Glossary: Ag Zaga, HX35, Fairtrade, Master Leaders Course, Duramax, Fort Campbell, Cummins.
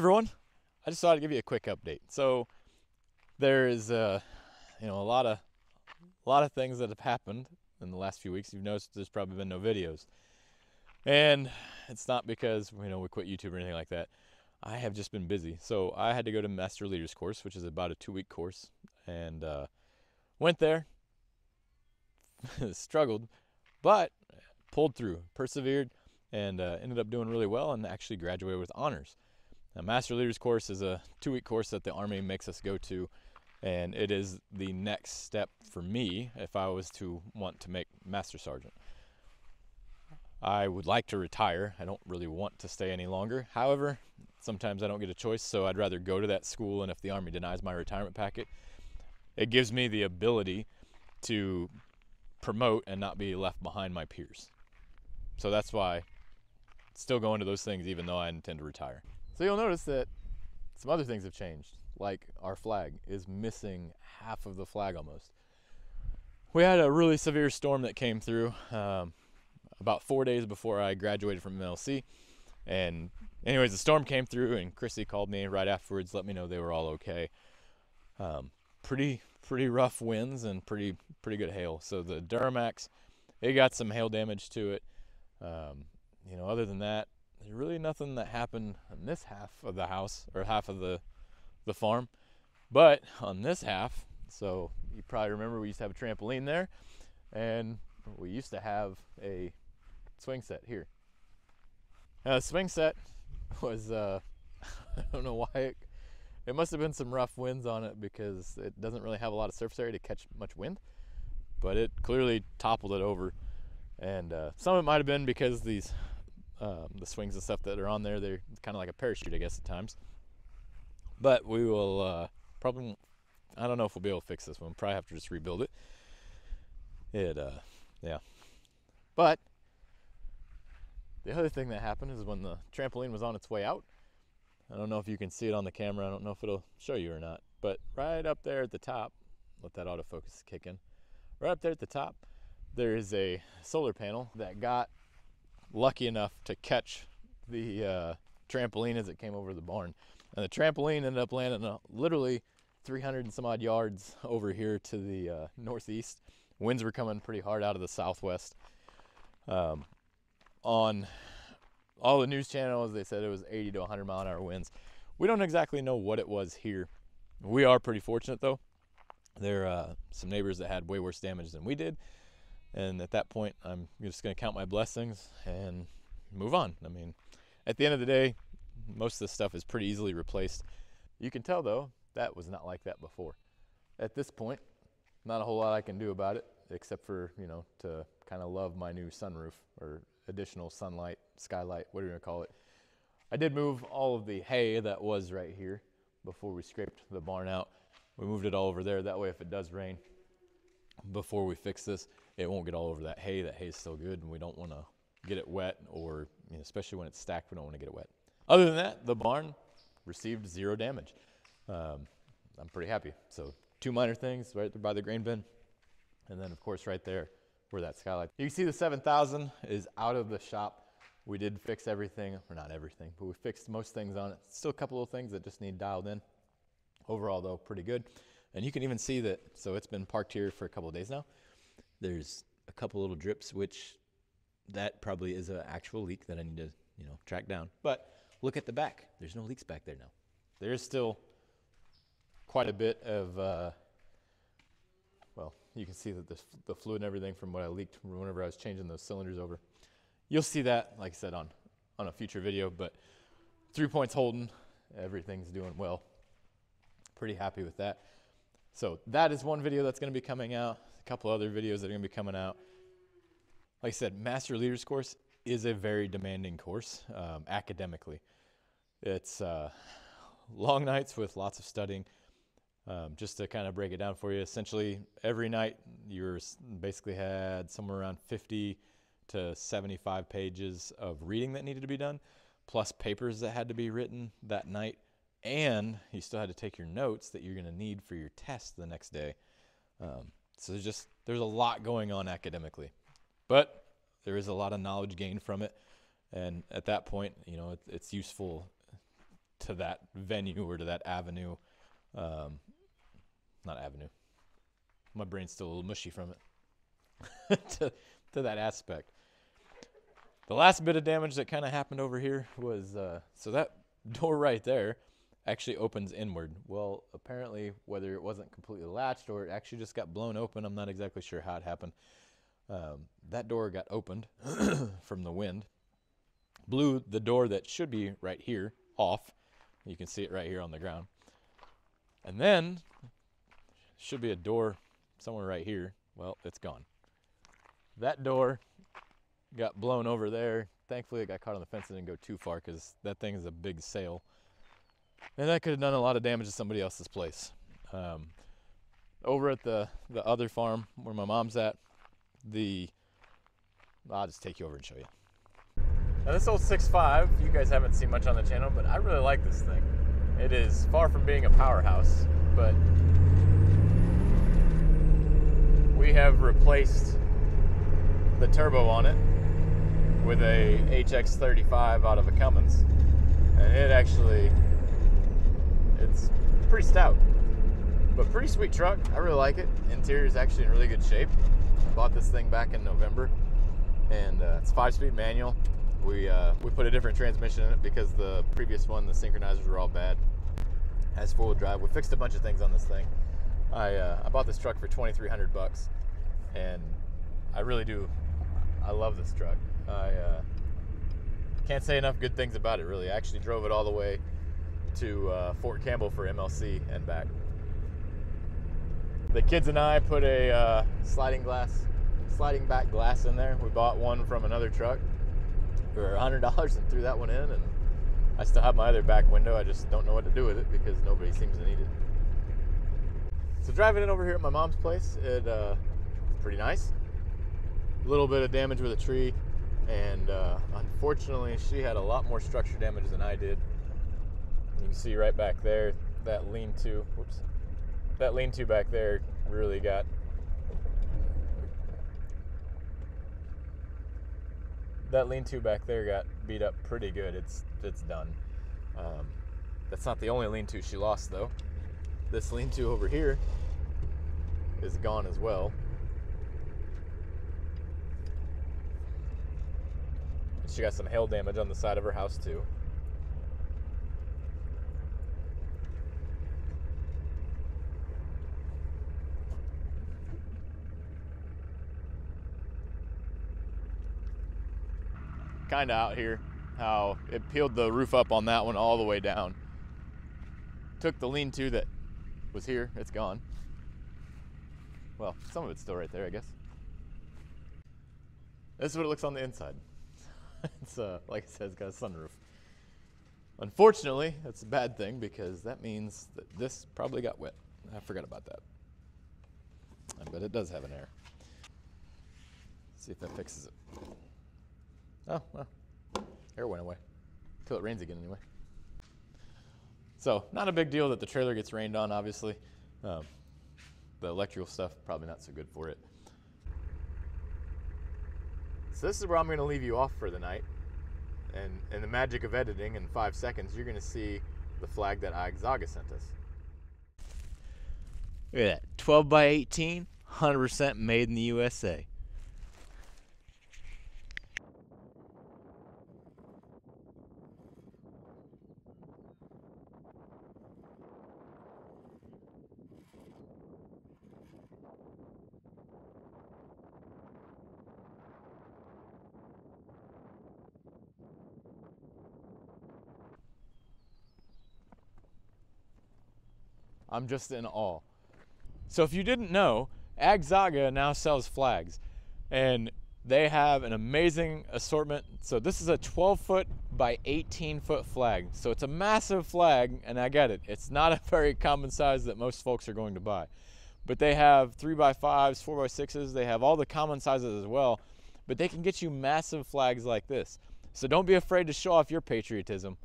everyone. I just thought I'd give you a quick update. So there is, you know, a lot of things that have happened in the last few weeks. You've noticed there's probably been no videos, and it's not because, you know, we quit YouTube or anything like that. I have just been busy. So I had to go to Master Leaders Course, which is about a 2-week course, and went there, struggled, but pulled through, persevered, and ended up doing really well and actually graduated with honors. Now, Master Leaders Course is a 2-week course that the Army makes us go to, and it is the next step for me if I was to want to make Master Sergeant. I would like to retire. I don't really want to stay any longer. However, sometimes I don't get a choice, so I'd rather go to that school, and if the Army denies my retirement packet, it gives me the ability to promote and not be left behind my peers. So that's why I'm still going to those things even though I intend to retire. So you'll notice that some other things have changed, like our flag is missing half of the flag almost. We had a really severe storm that came through about 4 days before I graduated from MLC. And anyways, the storm came through and Chrissy called me right afterwards, let me know they were all okay. Pretty rough winds and pretty good hail. So the Duramax, it got some hail damage to it. You know, other than that, there's really nothing that happened on this half of the house or half of the farm. But on this half, so you probably remember we used to have a trampoline there, and we used to have a swing set here. Now the swing set was, I don't know why, it must have been some rough winds on it because it doesn't really have a lot of surface area to catch much wind, but it clearly toppled it over. And some of it might have been because these, the swings and stuff that are on there, they're kind of like a parachute, I guess, at times. But we will probably, I don't know if we'll be able to fix this one. We'll probably have to just rebuild it. Yeah. But the other thing that happened is when the trampoline was on its way out, I don't know if you can see it on the camera. I don't know if it'll show you or not, but right up there at the top, let that autofocus kick in. Right up there at the top, there is a solar panel that got lucky enough to catch the trampoline as it came over the barn. And the trampoline ended up landing literally 300 and some odd yards over here to the northeast. Winds were coming pretty hard out of the southwest. On all the news channels, they said it was 80 to 100 mile an hour winds. We don't exactly know what it was here. We are pretty fortunate though. There are some neighbors that had way worse damage than we did. And at that point, I'm just going to count my blessings and move on. I mean, at the end of the day, most of this stuff is pretty easily replaced. You can tell though, that was not like that before. At this point, not a whole lot I can do about it, except for, you know, to kind of love my new sunroof or additional sunlight, skylight, whatever you want to call it. I did move all of the hay that was right here before we scraped the barn out. We moved it all over there. That way, if it does rain, before we fix this, it won't get all over that hay. That hay is still good, and we don't want to get it wet, or, you know, especially when it's stacked, we don't want to get it wet. Other than that, the barn received zero damage. I'm pretty happy. So two minor things right there by the grain bin, and then of course right there where that skylight. You can see the 7000 is out of the shop. We did fix everything, or not everything, but we fixed most things on it. Still a couple of things that just need dialed in. Overall though, pretty good. And you can even see that, so it's been parked here for a couple of days now. There's a couple little drips, which that probably is an actual leak that I need to, you know, track down. But look at the back. There's no leaks back there now. There is still quite a bit of, well, you can see that the fluid and everything from what I leaked whenever I was changing those cylinders over. You'll see that, like I said, on a future video, but 3 points holding, everything's doing well. Pretty happy with that. So that is one video that's going to be coming out. A couple other videos that are going to be coming out. Like I said, Master Leaders Course is a very demanding course academically. It's long nights with lots of studying. Just to kind of break it down for you, essentially every night you basically had somewhere around 50 to 75 pages of reading that needed to be done, plus papers that had to be written that night. And you still had to take your notes that you're going to need for your test the next day. So there's a lot going on academically, but there is a lot of knowledge gained from it. And at that point, you know, it's useful to that venue or to that avenue. Not avenue. My brain's still a little mushy from it. to that aspect. The last bit of damage that kind of happened over here was, so that door right there actually opens inward. Well, apparently, whether it wasn't completely latched or it actually just got blown open, I'm not exactly sure how it happened. That door got opened from the wind, blew the door that should be right here off. You can see it right here on the ground. And then, should be a door somewhere right here. Well, it's gone. That door got blown over there. Thankfully, it got caught on the fence and didn't go too far because that thing is a big sail. And that could have done a lot of damage to somebody else's place. Over at the other farm where my mom's at, I'll just take you over and show you. Now this old 6.5, you guys haven't seen much on the channel, but I really like this thing. It is far from being a powerhouse, but we have replaced the turbo on it with a HX35 out of a Cummins. And it's pretty stout, but pretty sweet truck. I really like it. Interior is actually in really good shape. I bought this thing back in November, and it's 5-speed manual. We put a different transmission in it because the previous one, the synchronizers were all bad. Has 4-wheel drive. We fixed a bunch of things on this thing. I bought this truck for $2,300, and I really do. I love this truck. I can't say enough good things about it, really. I actually drove it all the way to Fort Campbell for MLC and back. The kids and I put a sliding back glass in there. We bought one from another truck for $100 and threw that one in, and I still have my other back window. I just don't know what to do with it because nobody seems to need it. So driving in over here at my mom's place, it's pretty nice. A little bit of damage with a tree, and unfortunately she had a lot more structure damage than I did. You can see right back there, that lean-to, whoops. That lean-to back there really got beat up pretty good. It's done. That's not the only lean-to she lost though. This lean-to over here is gone as well. And she got some hail damage on the side of her house too. Kind of out here how it peeled the roof up on that one all the way down. Took the lean-to that was here, it's gone. Well, some of it's still right there, I guess. This is what it looks on the inside. It's like I said, it's got a sunroof. Unfortunately, that's a bad thing because that means that this probably got wet. I forgot about that. I bet it does have an air. Let's see if that fixes it. Oh, well, air went away. Till it rains again anyway. So, not a big deal that the trailer gets rained on, obviously. The electrical stuff, probably not so good for it. So this is where I'm gonna leave you off for the night. And in the magic of editing, in 5 seconds, you're gonna see the flag that Ag Zaga sent us. Look at that, 12x18, 100% made in the USA. I'm just in awe. So if you didn't know, Ag Zaga now sells flags, and they have an amazing assortment. So this is a 12-foot by 18-foot flag. So it's a massive flag, and I get it. It's not a very common size that most folks are going to buy, but they have 3x5s, 4x6s. They have all the common sizes as well, but they can get you massive flags like this. So don't be afraid to show off your patriotism.